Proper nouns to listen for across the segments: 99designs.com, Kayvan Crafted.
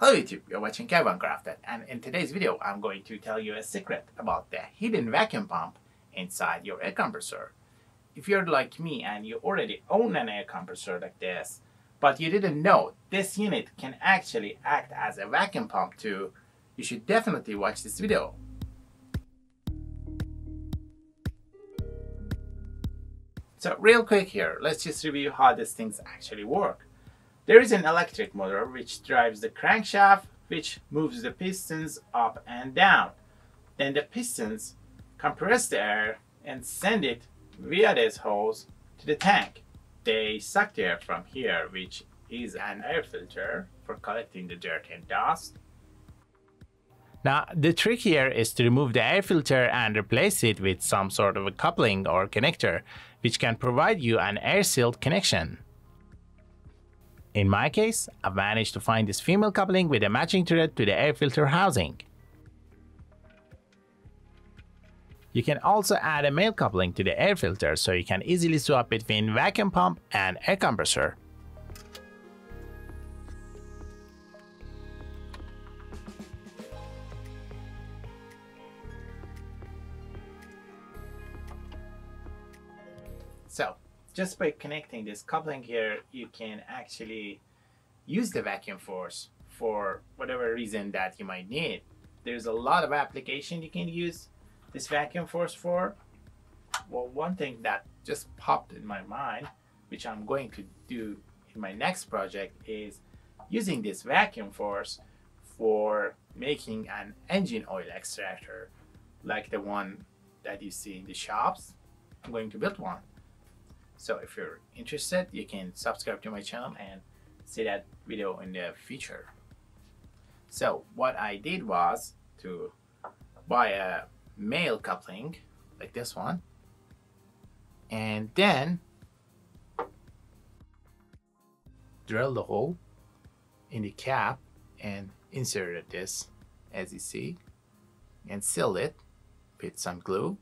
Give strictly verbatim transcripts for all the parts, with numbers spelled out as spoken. Hello YouTube, you're watching Kayvan Crafted, and in today's video I'm going to tell you a secret about the hidden vacuum pump inside your air compressor. If you're like me and you already own an air compressor like this, but you didn't know this unit can actually act as a vacuum pump too, you should definitely watch this video. So real quick here, let's just review how these things actually work. There is an electric motor which drives the crankshaft, which moves the pistons up and down. Then the pistons compress the air and send it via this hose to the tank. They suck the air from here, which is an air filter for collecting the dirt and dust. Now, the trick here is to remove the air filter and replace it with some sort of a coupling or connector, which can provide you an air sealed connection. In my case, I've managed to find this female coupling with a matching thread to the air filter housing. You can also add a male coupling to the air filter so you can easily swap between vacuum pump and air compressor. So, just by connecting this coupling here, you can actually use the vacuum force for whatever reason that you might need. There's a lot of application you can use this vacuum force for. Well, one thing that just popped in my mind, which I'm going to do in my next project, is using this vacuum force for making an engine oil extractor like the one that you see in the shops. I'm going to build one. So if you're interested, you can subscribe to my channel and see that video in the future. So what I did was to buy a male coupling like this one, and then drill the hole in the cap and inserted this, as you see, and seal it with some glue.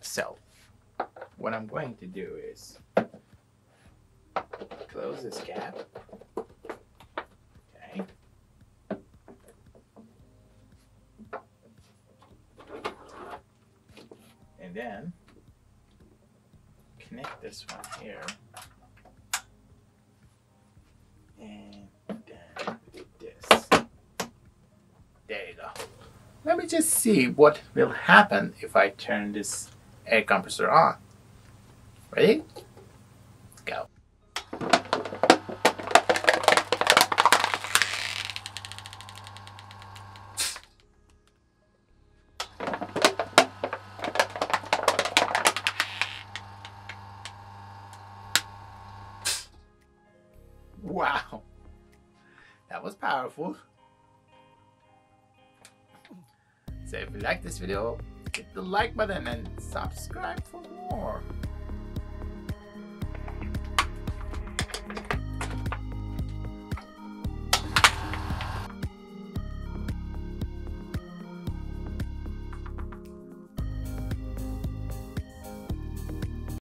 So, what I'm going to do is close this cap, okay, and then connect this one here, and then this. There you go. Let me just see what will happen if I turn this air compressor on. Ready? Let's go. Wow, that was powerful. So if you like this video, hit the like button and subscribe for more.